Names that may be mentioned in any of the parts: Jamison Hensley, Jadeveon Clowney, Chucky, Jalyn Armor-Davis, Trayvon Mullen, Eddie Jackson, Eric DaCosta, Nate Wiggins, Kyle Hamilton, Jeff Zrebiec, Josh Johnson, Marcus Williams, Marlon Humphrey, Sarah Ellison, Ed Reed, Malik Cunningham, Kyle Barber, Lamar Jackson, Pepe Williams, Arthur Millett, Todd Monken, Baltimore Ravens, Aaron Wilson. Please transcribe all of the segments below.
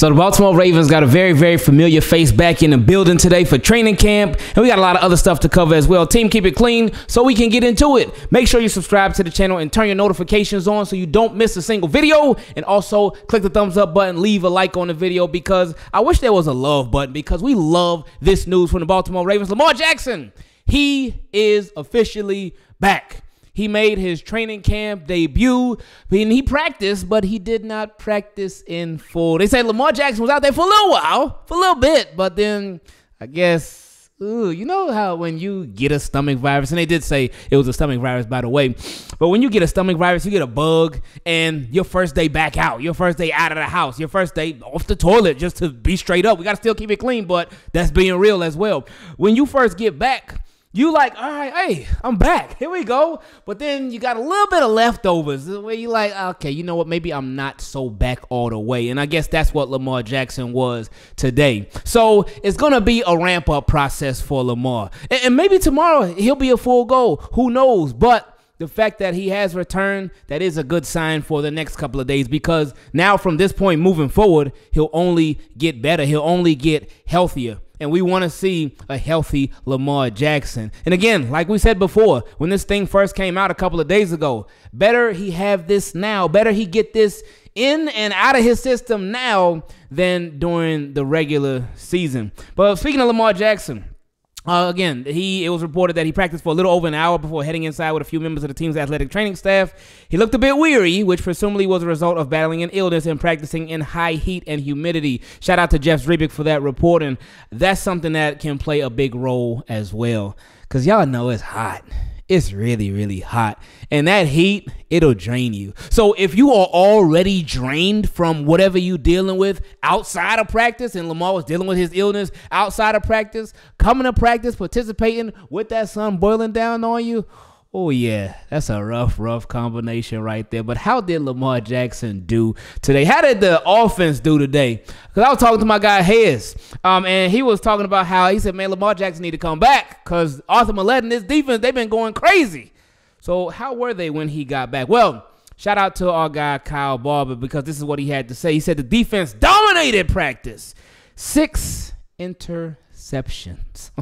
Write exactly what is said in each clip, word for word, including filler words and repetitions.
So the Baltimore Ravens got a very, very familiar face back in the building today for training camp, and we got a lot of other stuff to cover as well. Team, keep it clean so we can get into it. Make sure you subscribe to the channel and turn your notifications on so you don't miss a single video, and also click the thumbs up button, leave a like on the video, because I wish there was a love button, because we love this news from the Baltimore Ravens. Lamar Jackson, he is officially back. He made his training camp debut, and he practiced, but he did not practice in full. They say Lamar Jackson was out there for a little while, for a little bit, but then I guess, ooh, you know how when you get a stomach virus, and they did say it was a stomach virus, by the way, but when you get a stomach virus, you get a bug, and your first day back out, your first day out of the house, your first day off the toilet, just to be straight up. We got to still keep it clean, but that's being real as well. When you first get back, you like, all right, hey, I'm back. Here we go. But then you got a little bit of leftovers where you like, okay, you know what? Maybe I'm not so back all the way. And I guess that's what Lamar Jackson was today. So it's going to be a ramp-up process for Lamar. And, and maybe tomorrow he'll be a full goal. Who knows? But the fact that he has returned, that is a good sign for the next couple of days, because now from this point moving forward, he'll only get better. He'll only get healthier. And we want to see a healthy Lamar Jackson. And again, like we said before, when this thing first came out a couple of days ago, better he have this now, better he get this in and out of his system now than during the regular season. But speaking of Lamar Jackson, Uh, again, he it was reported that he practiced for a little over an hour before heading inside with a few members of the team's athletic training staff. He looked a bit weary, which presumably was a result of battling an illness and practicing in high heat and humidity. Shout out to Jeff Zrebiec for that report, and that's something that can play a big role as well, because y'all know it's hot. It's really, really hot, and that heat, it'll drain you. So if you are already drained from whatever you're dealing with outside of practice, and Lamar was dealing with his illness outside of practice, coming to practice, participating with that sun boiling down on you, oh yeah, that's a rough, rough combination right there. But how did Lamar Jackson do today? How did the offense do today? Because I was talking to my guy, Hez, um, and he was talking about how he said, man, Lamar Jackson need to come back because Arthur Millett and his defense, they've been going crazy. So how were they when he got back? Well, shout out to our guy, Kyle Barber, because this is what he had to say. He said the defense dominated practice. Six interceptions.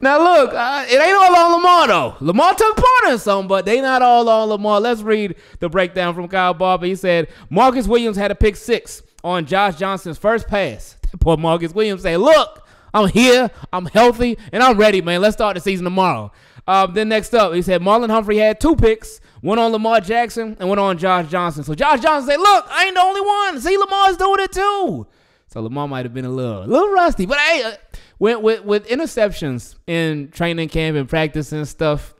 Now, look, uh, it ain't all on Lamar, though. Lamar took part in some, but they not all on Lamar. Let's read the breakdown from Kyle Barber. He said, Marcus Williams had a pick six on Josh Johnson's first pass. Poor Marcus Williams said, look, I'm here, I'm healthy, and I'm ready, man. Let's start the season tomorrow. Uh, then next up, he said Marlon Humphrey had two picks, one on Lamar Jackson and one on Josh Johnson. So Josh Johnson said, look, I ain't the only one. See, Lamar's doing it, too. So Lamar might have been a little, a little rusty, but hey, uh, With, with, with interceptions in training camp and practice and stuff,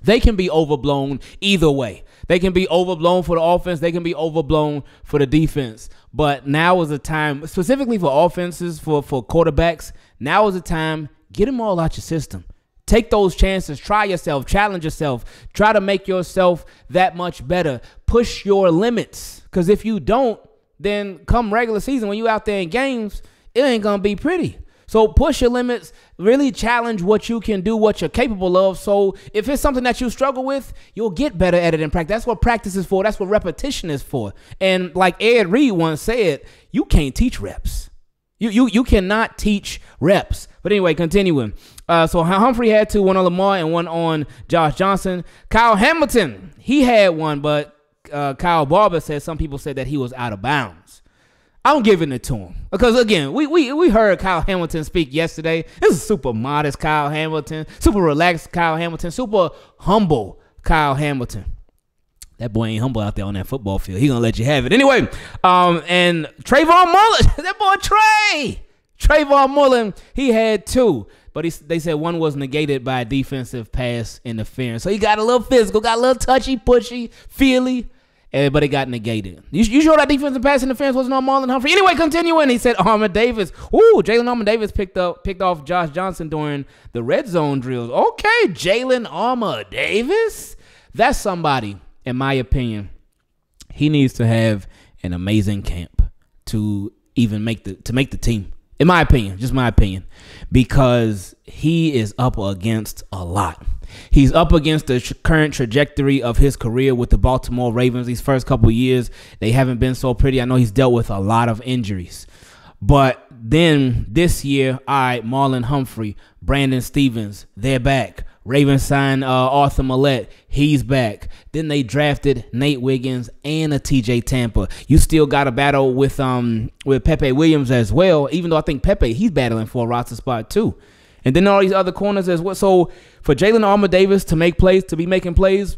they can be overblown either way. They can be overblown for the offense. They can be overblown for the defense. But now is a time, specifically for offenses, for, for quarterbacks, now is a time, get them all out your system. Take those chances. Try yourself. Challenge yourself. Try to make yourself that much better. Push your limits, because if you don't, then come regular season, when you out there in games, it ain't going to be pretty. So push your limits, really challenge what you can do, what you're capable of. So if it's something that you struggle with, you'll get better at it in practice. That's what practice is for. That's what repetition is for. And like Ed Reed once said, you can't teach reps. You, you, you cannot teach reps. But anyway, continuing. Uh, so Humphrey had two, one on Lamar and one on Josh Johnson. Kyle Hamilton, he had one, but uh, Kyle Barber said some people said that he was out of bounds. I'm giving it to him because, again, we, we, we heard Kyle Hamilton speak yesterday. This is super modest Kyle Hamilton, super relaxed Kyle Hamilton, super humble Kyle Hamilton. That boy ain't humble out there on that football field. He going to let you have it. Anyway, um, and Trayvon Mullen, that boy Trey, Trayvon Mullen, he had two. But he, they said one was negated by defensive pass interference. So he got a little physical, got a little touchy, pushy, feely. Everybody got negated. You, you sure that defensive pass interference wasn't on Marlon Humphrey? Anyway, continuing, he said Armor-Davis. Ooh, Jalyn Armor-Davis picked up, picked off Josh Johnson during the red zone drills. Okay, Jalyn Armor-Davis. That's somebody, in my opinion, he needs to have an amazing camp to even make the to make the team. in my opinion, just my opinion, because he is up against a lot. He's up against the tr current trajectory of his career with the Baltimore Ravens. These first couple of years, they haven't been so pretty. I know he's dealt with a lot of injuries. But then this year, all right, Marlon Humphrey, Brandon Stevens, they're back. Ravens signed uh, Arthur Millett. He's back. Then they drafted Nate Wiggins and a T J Tampa. You still got a battle with um with Pepe Williams as well, even though I think Pepe, he's battling for a roster spot too. And then all these other corners as well. So for Jalyn Armor-Davis to make plays, to be making plays,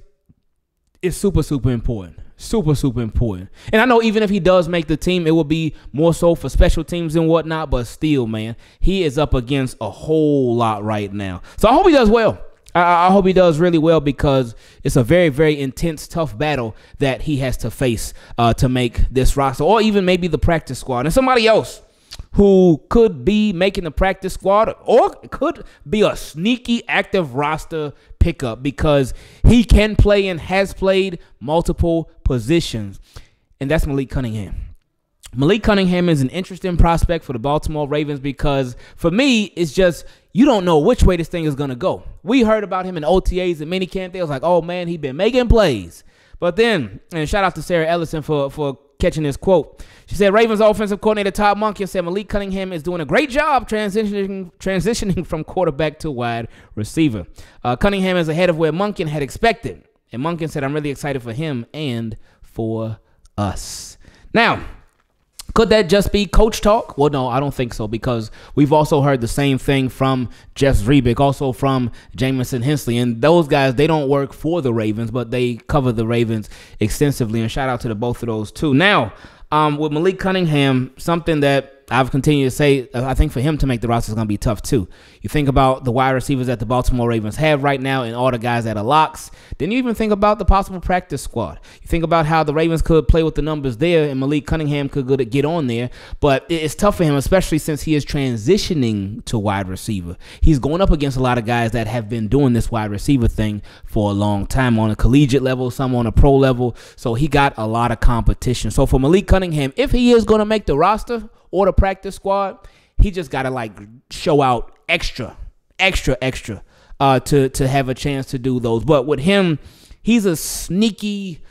is super, super important. Super, super important. And I know even if he does make the team, it will be more so for special teams and whatnot. But still, man, he is up against a whole lot right now. So I hope he does well. I hope he does really well, because it's a very, very intense, tough battle that he has to face uh, to make this roster, or even maybe the practice squad. And somebody else who could be making the practice squad or could be a sneaky active roster pickup, because he can play and has played multiple positions, and that's Malik Cunningham. Malik Cunningham is an interesting prospect for the Baltimore Ravens, because for me, it's just, you don't know which way this thing is going to go. We heard about him in O T As and minicamp. They was like, oh, man, he's been making plays. But then, and shout out to Sarah Ellison for, for catching this quote. She said, Ravens offensive coordinator Todd Monken said Malik Cunningham is doing a great job transitioning transitioning from quarterback to wide receiver. Uh, Cunningham is ahead of where Monken had expected. And Monken said, I'm really excited for him and for us. Now, could that just be coach talk? Well, no, I don't think so, because we've also heard the same thing from Jeff Zrebiec, also from Jamison Hensley. And those guys, they don't work for the Ravens, but they cover the Ravens extensively. And shout out to the both of those, too. Now, um, with Malik Cunningham, something that I've continued to say, I think for him to make the roster is going to be tough, too. You think about the wide receivers that the Baltimore Ravens have right now and all the guys that are locks. Then you even think about the possible practice squad. You think about how the Ravens could play with the numbers there, and Malik Cunningham could get on there. But it's tough for him, especially since he is transitioning to wide receiver. He's going up against a lot of guys that have been doing this wide receiver thing for a long time, on a collegiate level, some on a pro level. So he got a lot of competition. So for Malik Cunningham, if he is going to make the roster or the practice squad, he just got to like show out extra, extra, extra uh, to, to have a chance to do those. But with him, he's a sneaky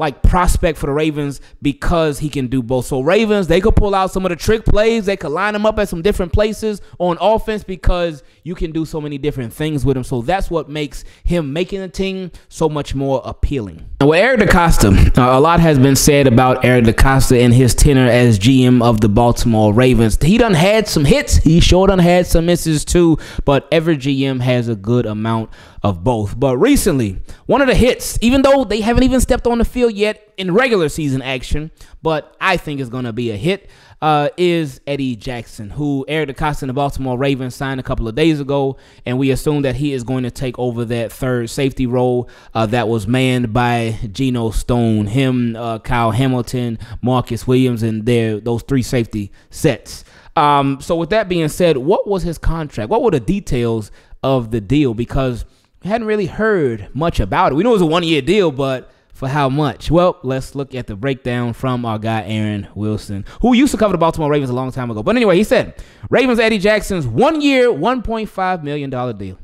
like prospect for the Ravens, because he can do both. So Ravens, they could pull out some of the trick plays. They could line him up at some different places on offense, because you can do so many different things with him. So that's what makes him making the team so much more appealing. Now, with Eric DaCosta, uh, a lot has been said about Eric DaCosta and his tenure as G M of the Baltimore Ravens. He done had some hits. He sure done had some misses too, but every G M has a good amount of both. But recently, one of the hits, even though they haven't even stepped on the field yet in regular season action, but I think it's going to be a hit, uh, is Eddie Jackson, who Eric DaCosta and the Baltimore Ravens signed a couple of days ago, and we assume that he is going to take over that third safety role uh, that was manned by Geno Stone, him, uh, Kyle Hamilton, Marcus Williams, and their, those three safety sets. Um, so with that being said, what was his contract? What were the details of the deal? Because we hadn't really heard much about it. We knew it was a one-year deal, but for how much? Well, let's look at the breakdown from our guy Aaron Wilson, who used to cover the Baltimore Ravens a long time ago. But anyway, he said, Ravens Eddie Jackson's one-year, one point five million dollar deal.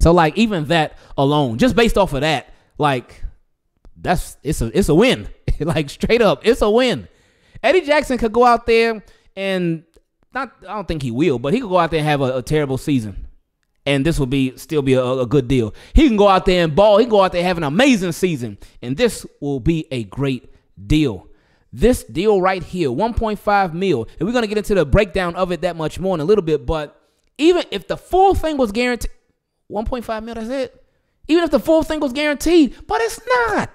So, like, even that alone, just based off of that, like, that's it's a, it's a win. Like, straight up, it's a win. Eddie Jackson could go out there and not, I don't think he will, but he could go out there and have a, a terrible season, and this will be still be a, a good deal. He can go out there and ball. He can go out there and have an amazing season, and this will be a great deal. This deal right here, one point five mil, and we're going to get into the breakdown of it that much more in a little bit, but even if the full thing was guaranteed, one point five mil, that's it. Even if the full thing was guaranteed, but it's not.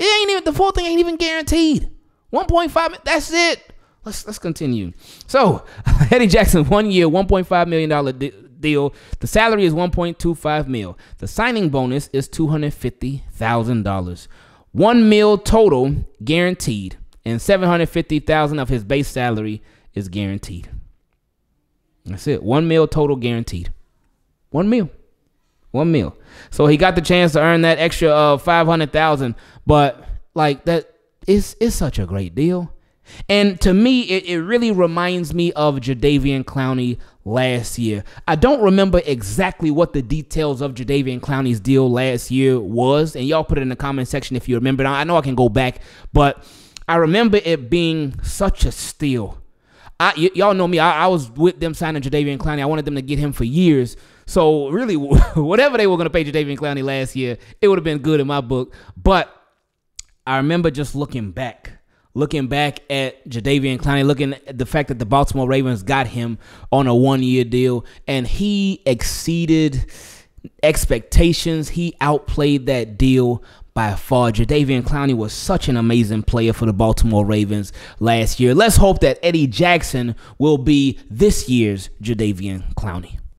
It ain't even, the full thing ain't even guaranteed. one point five mil, that's it. Let's, let's continue. So, Eddie Jackson, one year, one point five million dollar deal. deal. The salary is one point two five mil. The signing bonus is two hundred fifty thousand dollars. one mil total guaranteed, and seven hundred fifty thousand of his base salary is guaranteed. That's it. one mil total guaranteed. one mil. one mil. So he got the chance to earn that extra of uh, five hundred thousand, but like that, it's it's such a great deal. And to me, it, it really reminds me of Jadeveon Clowney last year. I don't remember exactly what the details of Jadeveon Clowney's deal last year was, and y'all put it in the comment section if you remember. I know I can go back, but I remember it being such a steal. Y'all know me. I, I was with them signing Jadeveon Clowney. I wanted them to get him for years. So really, whatever they were going to pay Jadeveon Clowney last year, it would have been good in my book. But I remember just looking back. Looking back at Jadeveon Clowney, looking at the fact that the Baltimore Ravens got him on a one-year deal, and he exceeded expectations. He outplayed that deal by far. Jadeveon Clowney was such an amazing player for the Baltimore Ravens last year. Let's hope that Eddie Jackson will be this year's Jadeveon Clowney.